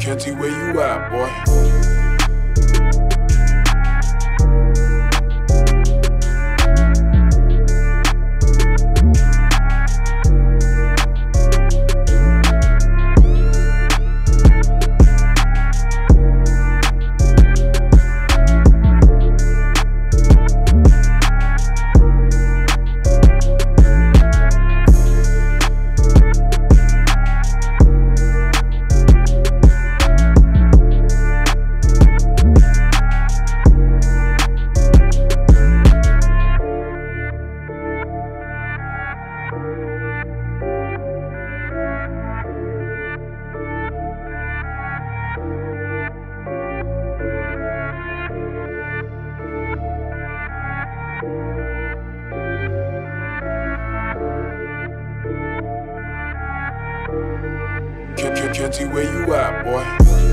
Can't see where you at, boy. Can't see where you at, boy.